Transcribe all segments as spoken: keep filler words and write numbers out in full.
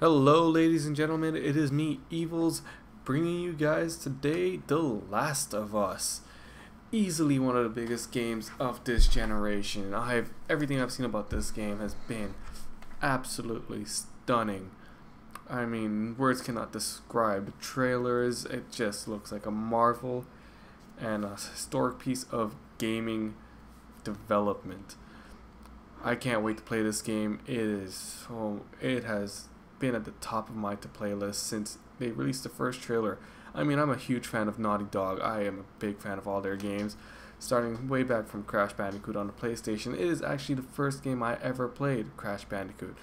Hello ladies and gentlemen, it is me, Evils, bringing you guys today The Last of Us. Easily one of the biggest games of this generation. I have everything I've seen about this game has been absolutely stunning. I mean, words cannot describe trailers. It just looks like a marvel and a historic piece of gaming development. I can't wait to play this game. It is oh, it has been at the top of my to playlist since they released the first trailer. I mean, I'm a huge fan of Naughty Dog. I am a big fan of all their games, starting way back from Crash Bandicoot on the PlayStation. It is actually the first game I ever played, Crash Bandicoot.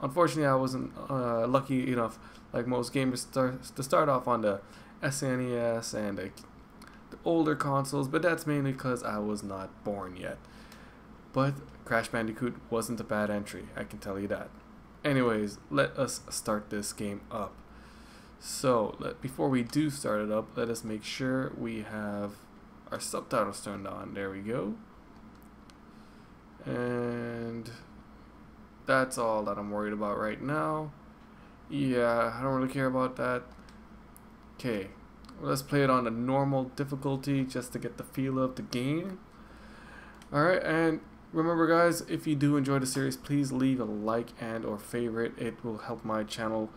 Unfortunately, I wasn't uh, lucky enough, like most gamers, start, to start off on the S N E S and the, the older consoles, but that's mainly because I was not born yet. But Crash Bandicoot wasn't a bad entry, I can tell you that. Anyways, let us start this game up. So, let, before we do start it up, let us make sure we have our subtitles turned on. There we go. And that's all that I'm worried about right now. Yeah, I don't really care about that. Okay, well, let's play it on the normal difficulty just to get the feel of the game. Alright, and remember guys, if you do enjoy the series, please leave a like and or favorite. It will help my channel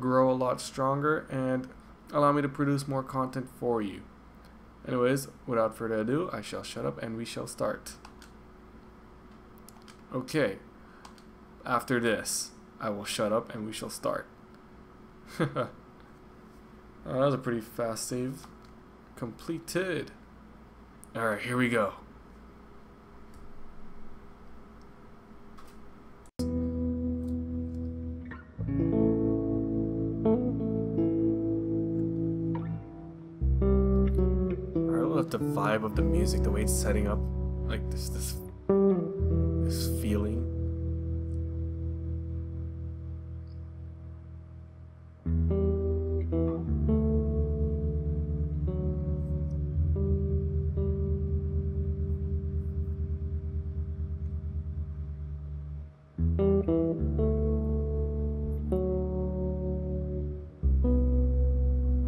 grow a lot stronger and allow me to produce more content for you. Anyways, without further ado, I shall shut up and we shall start. Okay, after this, I will shut up and we shall start. Oh, that was a pretty fast save. Completed. Alright, here we go. The vibe of the music, the way it's setting up, like this, this, this feeling.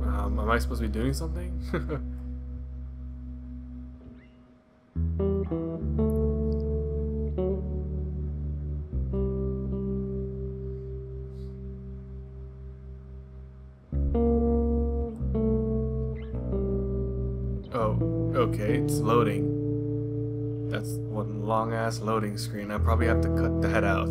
Um, am I supposed to be doing something? Okay, it's loading. That's one long ass loading screen. I probably have to cut that out.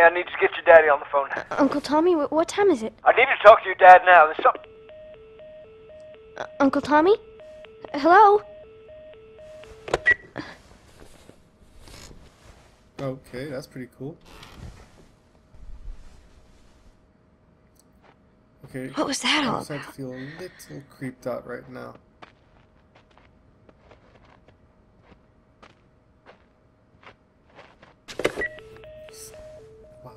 I need to get your daddy on the phone. Uh, Uncle Tommy, wh what time is it? I need to talk to your dad now. There's something... Uh, Uncle Tommy? Hello? Okay, that's pretty cool. Okay. What was that all about? I feel a little creeped out right now.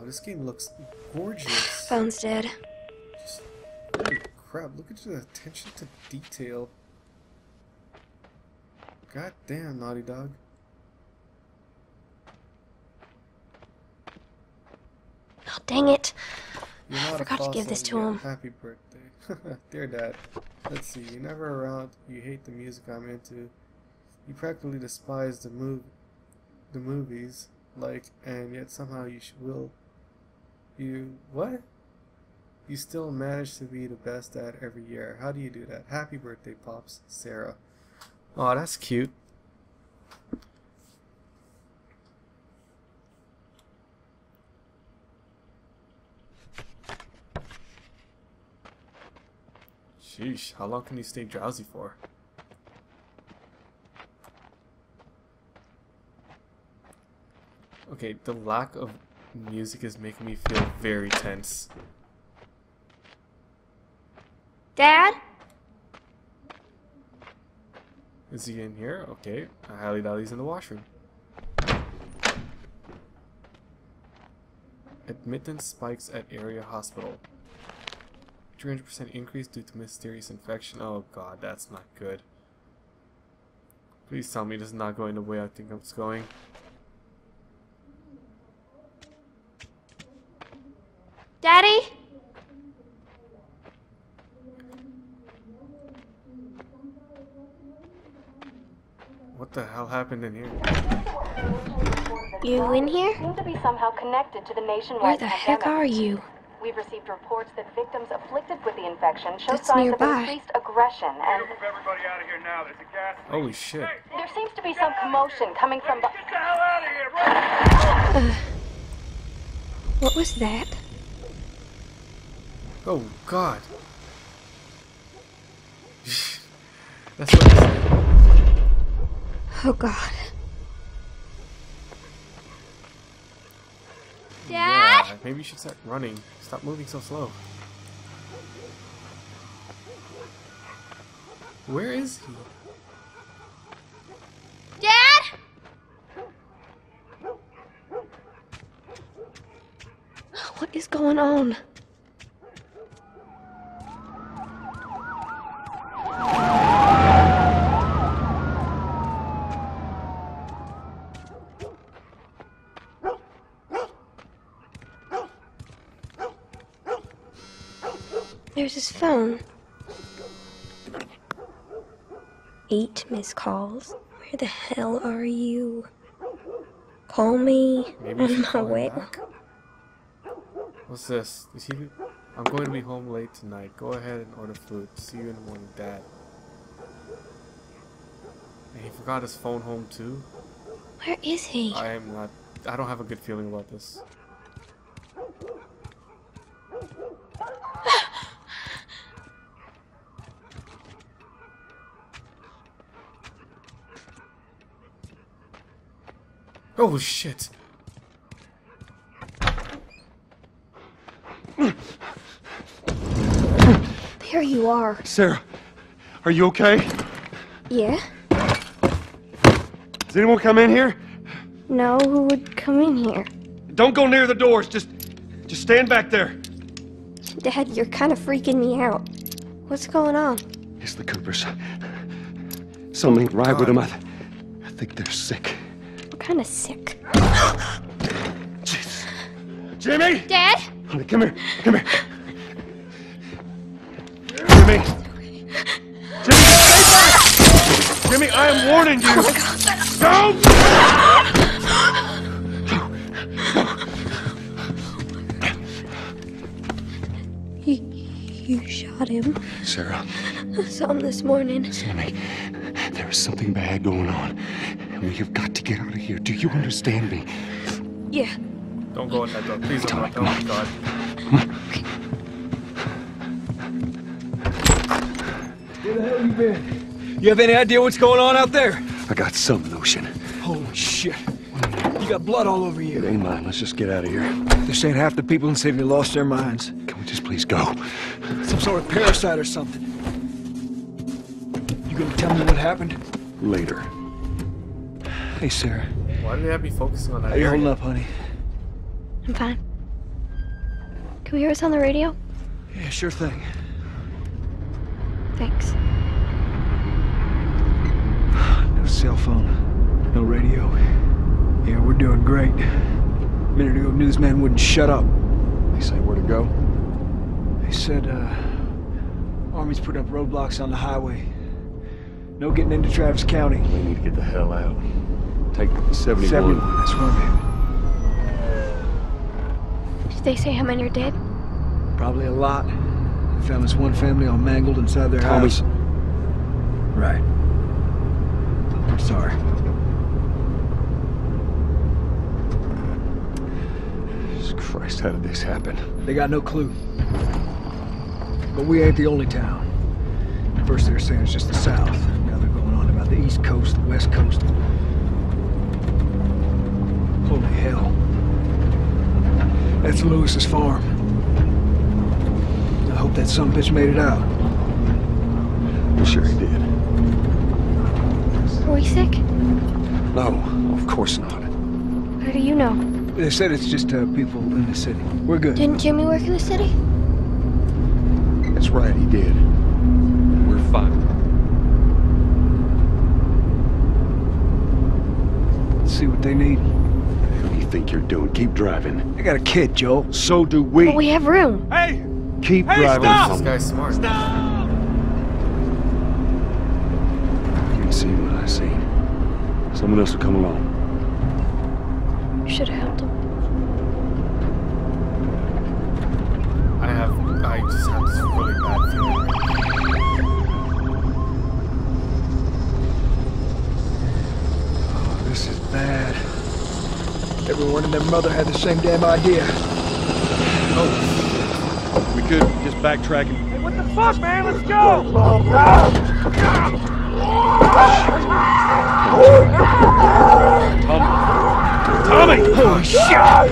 This game looks gorgeous. Phone's dead. Just, holy crap, look at the attention to detail. God damn, Naughty Dog. Oh, dang it. I forgot to give this to him. Happy birthday. Dear Dad, let's see, you're never around, you hate the music I'm into, you practically despise the, mov the movies, like, and yet somehow you sh will... You... what? You still manage to be the best at every year. How do you do that? Happy birthday, Pops. Sarah. Aw, that's cute. Sheesh, how long can you stay drowsy for? Okay, the lack of music is making me feel very tense. Dad? Is he in here? Okay, I highly doubt he's in the washroom. Admittance spikes at area hospital. three hundred percent increase due to mysterious infection. Oh god, that's not good. Please tell me this is not going the way I think it's going. Daddy? What the hell happened in here? You in here? Seem to be somehow connected to the nationwide Where the pandemic. Heck are you? We've received reports that victims afflicted with the infection show That's signs nearby. of increased aggression and... Move everybody out of here now. There's a gas leak. Holy shit. There seems to be some commotion coming from... Get the hell out of here! Uh, what was that? Oh god. That's what I said. Oh god. Dad? Yeah, maybe you should start running. Stop moving so slow. Where is he? Dad? What is going on? There's his phone. Eight missed calls. Where the hell are you? Call me. Maybe on my way. Back. What's this? Is he... I'm going to be home late tonight. Go ahead and order food. See you in the morning, Dad. And he forgot his phone home too. Where is he? I am not. I don't have a good feeling about this. Oh shit! Here you are. Sarah, are you okay? Yeah. Does anyone come in here? No, who would come in here? Don't go near the doors. Just, just stand back there. Dad, you're kind of freaking me out. What's going on? It's the Coopers. Something ain't right with them. I, th I think they're sick. What kind of sick? Jesus. Jimmy! Dad? Honey, come here. Come here. Jimmy. Jimmy, stay back! Jimmy, I am warning you. Oh my God. Don't! You shot him. Sarah. I saw him this morning. Listen to me. There is something bad going on. And we have got to get out of here. Do you understand me? Yeah. Don't go in that door. Please don't. Like, oh my God. Okay. Where the hell you been? You have any idea what's going on out there? I got some notion. Holy shit. You got blood all over you. It ain't mine. Let's just get out of here. This ain't half the people in Sydney lost their minds. Can we just please go? Some sort of parasite or something. You gonna tell me what happened? Later. Hey, Sarah. Why do they have me focusing on that? How you holding up, honey? I'm fine. Can we hear us on the radio? Yeah, sure thing. Thanks. No cell phone. No radio. Yeah, we're doing great. A minute ago, newsman wouldn't shut up. They say where to go? They said, uh, Army's put up roadblocks on the highway. No getting into Travis County. We need to get the hell out. Take seventy-one. seventy-one, that's where I'm at. Did they say how many are dead? Probably a lot. They found this one family all mangled inside their Tommy's. house. Right. I'm sorry. Christ, how did this happen? They got no clue. But we ain't the only town. First they're saying it's just the south. Now they're going on about the east coast, the west coast. Holy hell. That's Lewis's farm. I hope that son bitch made it out. I'm sure he did. Are we sick? No, of course not. How do you know? They said it's just uh, people in the city. We're good. Didn't Jimmy work in the city? That's right, he did. We're fine. Let's see what they need. What do you think you're doing? Keep driving. I got a kid, Joel. So do we. But we have room. Hey! Keep hey, driving. Stop! This guy's smart. Stop! You've seen what I've seen. Someone else will come along. Should have helped him. I have. I just have this really bad feeling. Oh, this is bad. Everyone and their mother had the same damn idea. Oh. We could just backtrack and. Hey, what the fuck, man? Let's go! Tom. Tommy! Holy shit!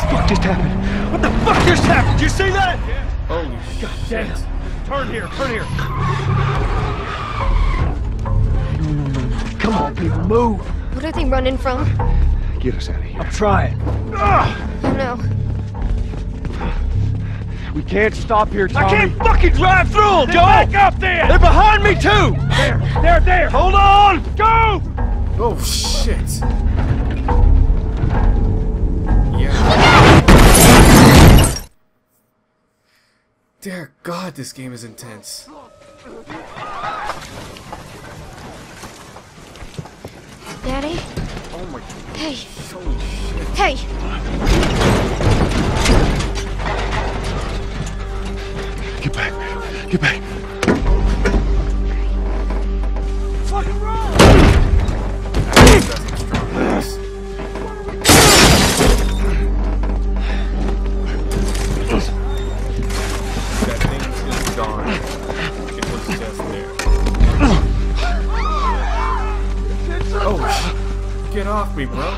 What the fuck just happened? What the fuck just happened? Did you see that? Yeah. Holy God damn it. Turn here, turn here. No, no, no. Come on, people, move. What are they running from? Get us out of here. I'm trying. Oh, no. We can't stop here, Tommy. I can't fucking drive through them, Joe! Back up there! They're behind me, too! There, there, there! Hold on! Go! Oh, shit. Yeah. Dear God, this game is intense. Daddy? Oh my God. Hey. Holy shit. Hey! Get back. Get back. Fucking run! Get off me, bro.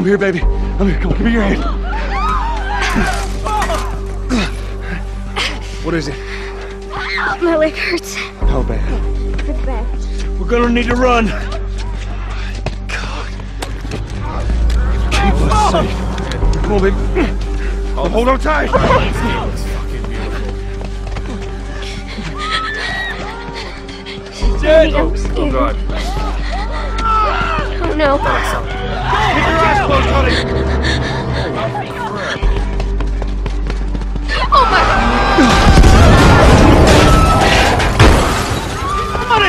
I'm here, baby. I'm here. Come on, give me your hand. What is it? Oh, my leg hurts. How bad? It's bad. We're gonna need to run. God. Keep us safe. Come on, baby. Oh, hold on tight. She's dead. Oh, oh God. Oh no. Oh, keep your eyes closed, honey! Oh my God! Got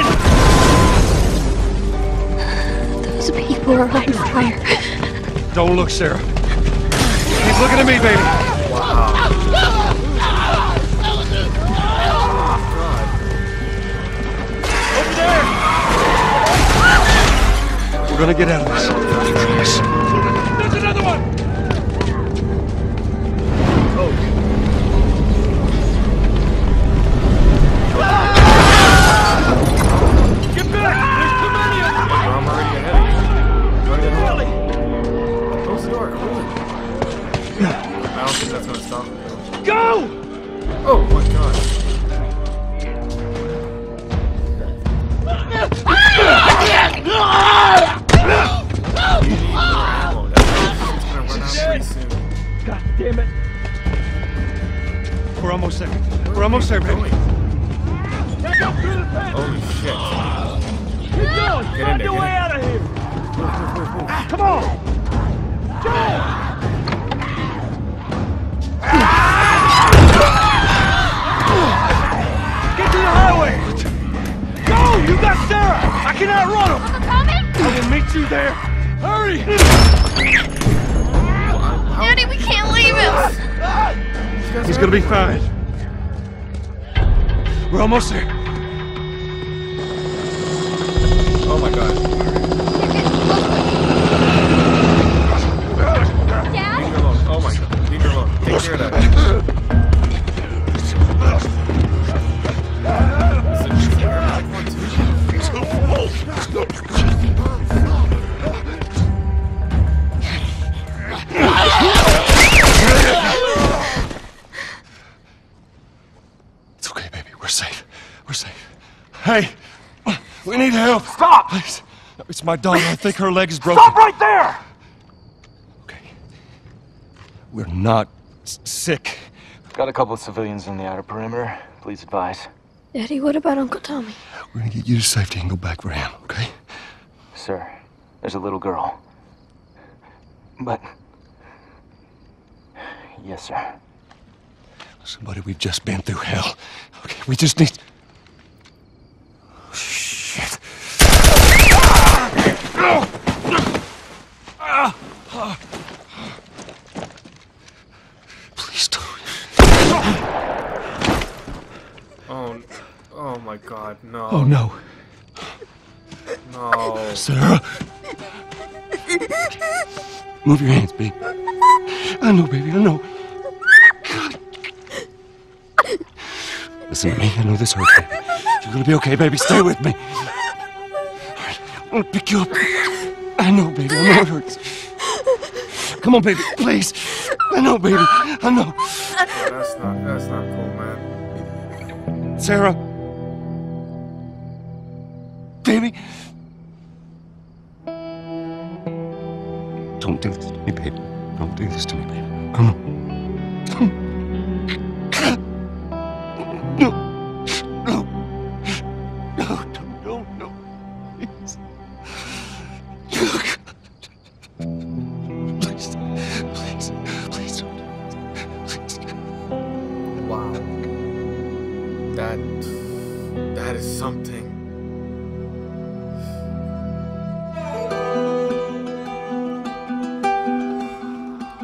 it! Those people are on fire. Don't look, Sarah. He's looking at me, baby. Wow. Over there! We're gonna get out of this. There's another one! Oh. Get back! There's too many of them! I'm already ahead of you. Close the door. I don't think that's gonna stop me. Go! Oh my God. Damn it. We're almost there. We're, We're almost there, baby. Holy shit. Keep going. Find your way out of here. Come on. Joel. Get to the highway. Go. You got Sarah. I cannot run him. I will meet you there. Hurry. Daddy, we can't leave him! He's gonna be fine. We're almost there. Oh my God. Dad? Leave her alone. Oh my God. Leave her alone. Take care of that. It's okay, baby. We're safe. We're safe. Hey, we need help. Stop! Please. It's my daughter. I think her leg is broken. Stop right there! Okay. We're not sick. We've got a couple of civilians in the outer perimeter. Please advise. Daddy, what about Uncle Tommy? We're gonna get you to safety and go back for him, okay? Sir, there's a little girl. But... Yes, sir. Listen, buddy, we've just been through hell. Okay, we just need... Oh, shit. Please don't. Oh, oh my God, no. Oh, no. No. Sarah. Move your hands, babe. I know, baby, I know. God. Listen to me, I know this hurts, baby. You're gonna be okay, baby, stay with me. All right, I'm gonna pick you up. I know, baby, I know it hurts. Come on, baby, please. I know, baby, I know. Oh, that's not, that's not cool, man. Sarah. Baby. Don't do this to me, baby. Don't do this to me, baby. Come on. Come on. No. No. No, don't, don't, no. Please. Please. Please. Please don't. Please. Wow. That... That is something.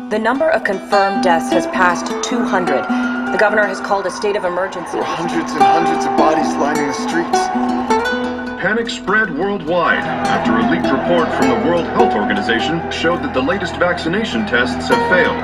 The number of confirmed deaths has passed two hundred. The governor has called a state of emergency. There are hundreds and hundreds of bodies lining the streets. Panic spread worldwide after a leaked report from the World Health Organization showed that the latest vaccination tests have failed.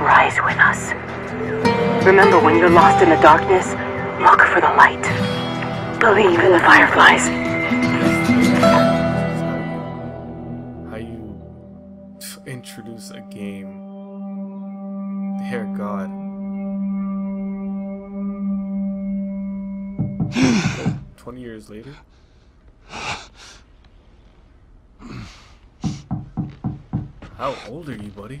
Rise with us. Remember, when you're lost in the darkness, look for the light. Believe in the Fireflies. How you introduce a game? Dear God. Twenty years later. How old are you, buddy?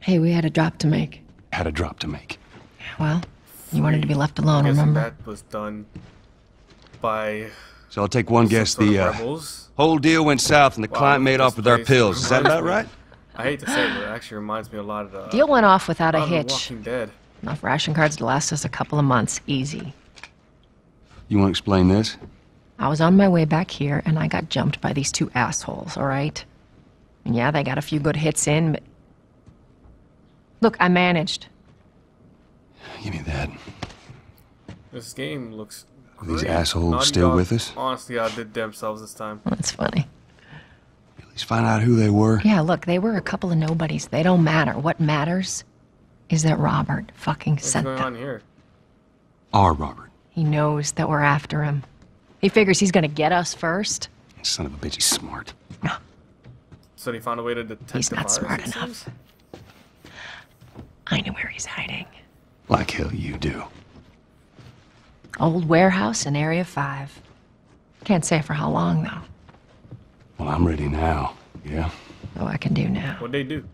Hey, we had a drop to make. Had a drop to make. Well, you wanted to be left alone, remember? That was done by... So I'll take one guess. The uh, whole deal went south and the wow, client made off with our pills. Is that about right? I hate to say it, but it actually reminds me a lot of the... Deal went off without a hitch. Walking Dead. Enough ration cards to last us a couple of months. Easy. You want to explain this? I was on my way back here and I got jumped by these two assholes, all right? And yeah, they got a few good hits in, but... Look, I managed. Give me that. This game looks great. Are these assholes Naughty still Dog, with us? Honestly, I did themselves this time. That's funny. At least find out who they were. Yeah, look, they were a couple of nobodies. They don't matter. What matters is that Robert fucking sent them. What's going on here? Our Robert. He knows that we're after him. He figures he's gonna get us first. Son of a bitch, he's smart. No. So he found a way to detect the virus. He's not smart enough. I know where he's hiding. Like hell you do. Old warehouse in Area five. Can't say for how long, though. Well, I'm ready now, yeah? Oh, I can do now. What'd they do?